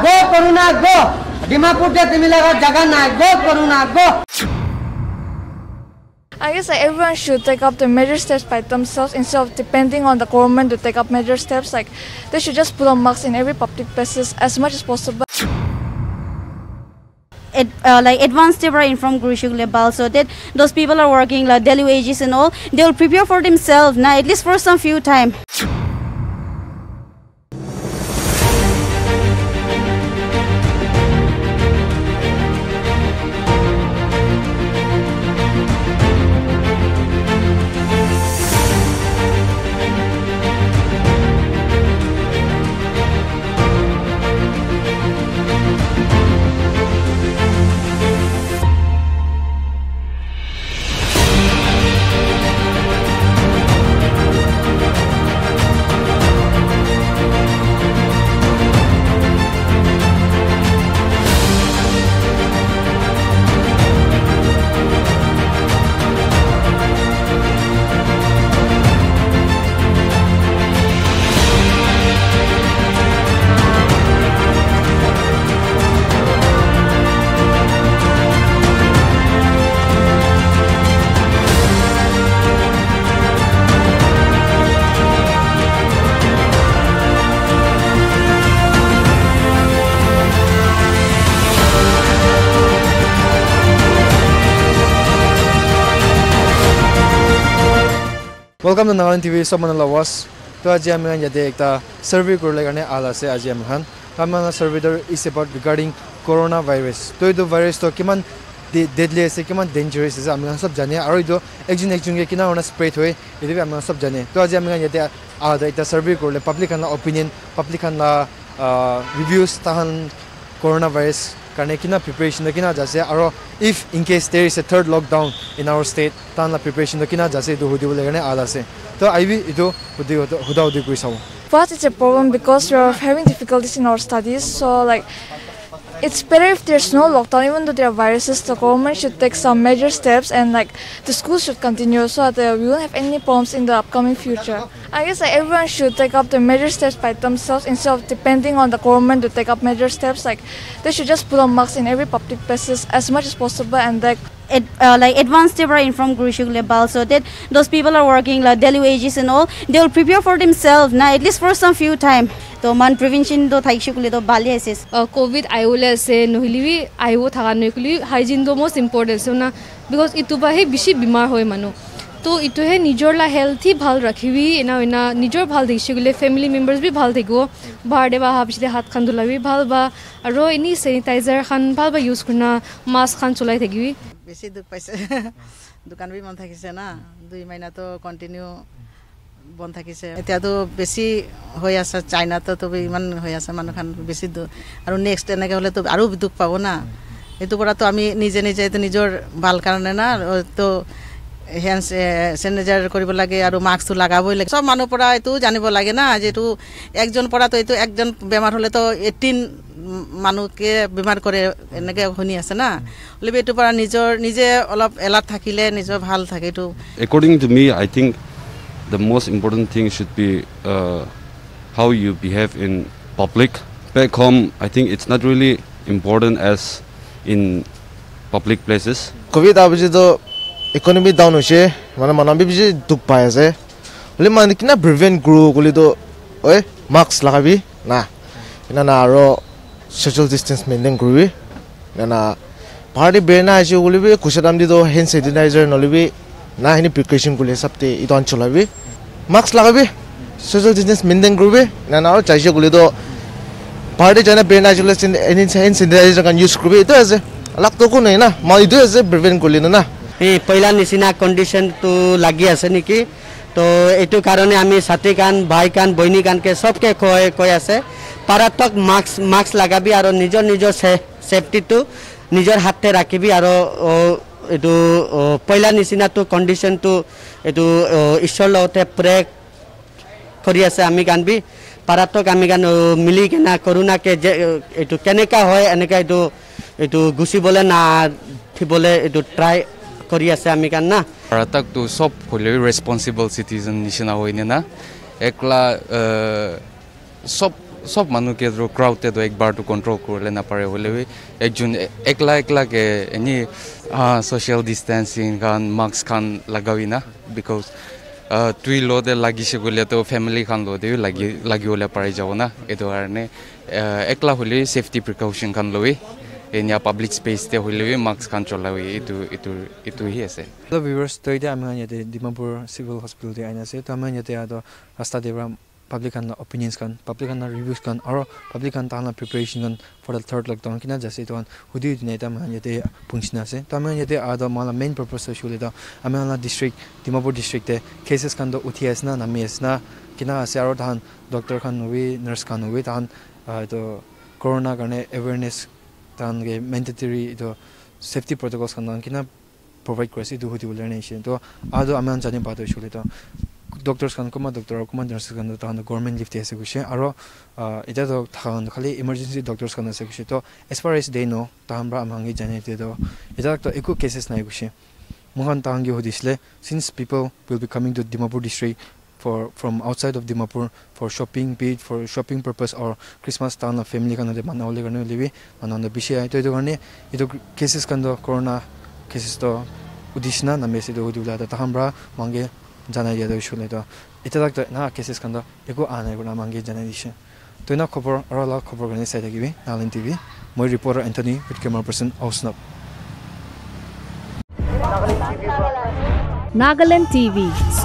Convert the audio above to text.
गो करुणा गो दिमापुर जगह ना गो करुणा गो. I guess like everyone should take up the major steps by themselves instead of depending on the government to take up major steps. Like they should just put on masks in every public places as much as possible. Like advanced labor in from Grishuk Lebal, so that those people are working like daily wages and all, they will prepare for themselves now at least for some few time. Welcome to Nagaland TV. Someone lawas. So today I am going to do a survey. Currently, today I am going to survey regarding coronavirus. So this virus is how deadly, how dangerous is. I am going to know all this. Exactly how much spread is. This we are going to know. So today I am going to do a survey. Currently, public opinion, public reviews on coronavirus. How preparation if in case there is a third lockdown in our state, then preparation First, it's a problem because we are having difficulties in our studies. So like, it's better if there's no lockdown. Even though there are viruses, the government should take some major steps and like the schools should continue so that we won't have any problems in the upcoming future. I guess like everyone should take up the major steps by themselves instead of depending on the government to take up major steps. Like they should just put on masks in every public places as much as possible and like. Like advanced labor in from Grishuk Lebal, so that those people are working like daily wages and all, they will prepare for themselves now at least for some few time. So man prevention do thaikshukule do bali ases. COVID ayole se nohilivi ayo thagano ekuli hygiene do most important so na because itu bahe bishi bimar hoy manu. So itu he nijor la healthy bhal rakhivi ena nijor bhal dishukule family members bhi bhal thego bahar de bahar bisle hat khan dulavi bhal ba aro any sanitizer khan bhal ba use kurna mask khan cholai thakivi. बेसी दुख पाइसे दुकान भी बंद थकिसे ना दुई महीना तो continue बंद थकिसे एतिया तो बेसी होय आसे चाइना तो भी मान होय आसे मानु खान बेसी दु आरो नेक्स्ट एनाके होले तो आरो दुख पाबो ना एतु परा तो आमी निजे निजे तो निजर बाल कारणे ना तो हेन सेनेजर करिबो लागे आरो मास्क तो लगाबो लागे सब मानु परा एतु जानिबो लागे ना जेतु एकजन परा तो एतु एकजन बेमार होले तो 18 মানুকে বিমার করে এনেকে হনি আছে না লবে এটু পরা নিজর নিজে অলপ এলার্ট থাকিলে নিজর ভাল থাকে এটু According to me I think the most important thing should be how you behave in public. Back home I think it's not really important as in public places. COVID আবজে তো economy down হইছে মানে মানবি busy দুখ পায় আছে বলে মানে কিনা prevent grow কলি তো ওই মাস্ক লাগাবি না না না আরো social distance maintain kuri na party bena je ulibe kusadam di do hand sanitizer nolibe na hini precaution kule sabte idon cholabe mask lagabe social distance maintain kuri na na chaise kule do party jana bena je any hand sanitizer can use kuri to as alak to ko nai na ma idu as prevent kule na e pehla nisina condition to lagi ase niki to etu karone ami sati kan bhai kan boini kan ke sob ke koy koy ase পারাতক mask লাগাবি আর নিজৰ নিজৰ সেফটিটো নিজৰ হাতে ৰাখিবি আৰু এটো পইলা নিচিনাটো কন্ডিশনটো এটো ঈশ্বৰলতে প্ৰে কৰি আছে আমি গানবি পারাতক আমি গান মিলি কেনা করুণাকে এটো কেনেকা হয় এনেকা এটো এটো গুছি বলে না বলে এটো ট্রাই কৰি আছে আমি গান না পারাতকটো সব হলে ৰেসপন্সিবল সিটিজেন নিচিনা হয় না একলা সব सब मानु के रो क्राउड ते दो एक बार तो कंट्रोल कर लेना पड़े होले वे एक जून एक लाख के एनी सोशल डिस्टेंसिंग कान मास्क कान लगावी ना बिकॉज़ तुई लो दे लगी से बोले तो फैमिली कान लो दे लगी लगी होले पड़े जाओ ना इधर ने एक लाख होले सेफ्टी प्रिकॉशन कान लो वे एन्या पब्लिक स्पेस ते होले वे मास्क कान चला वे इतु ही ऐसे तो व्यूअर्स तो इधर हम यहाँ दे दिमापुर सिविल हॉस्पिटल दे आना से तो हम यहाँ दे आदो रास्ता देवरा public and opinions can, public and reviews can, or public and preparation can for the third lockdown. Kina just it one who do you to man yete punchna se. Taman yete ada mala main purpose shule da. Amala district, Dimapur district the cases can do uts na names na kina se aro than doctor can novi nurse can novi than to corona karne awareness than ge mandatory to safety protocols can kina provide krasi do huti ulanation. To ada aman jani bato shule da. Doctors can come, doctor or nurses can do the government lift as aro ida to than khali emergency doctors can as to as far as they know tambra amhangi janete do ida to eku cases nai gushi mohan tangi hodisle since people will be coming to Dimapur district for from outside of Dimapur for shopping be it for shopping purpose or Christmas town of family can manole garne libi manon the bishi ai to garne ida cases can do corona cases to udishna na message do dula tambra mangi जाना ये तो शुरू नहीं था इतना तक ना cases कंदा एको आने को ना मांगे जाने दिशे तो इना खबर और लाख खबर करने से तक भी नागलैंड टीवी मैं reporter Antony with camera person आउसनप नागालैंड टीवी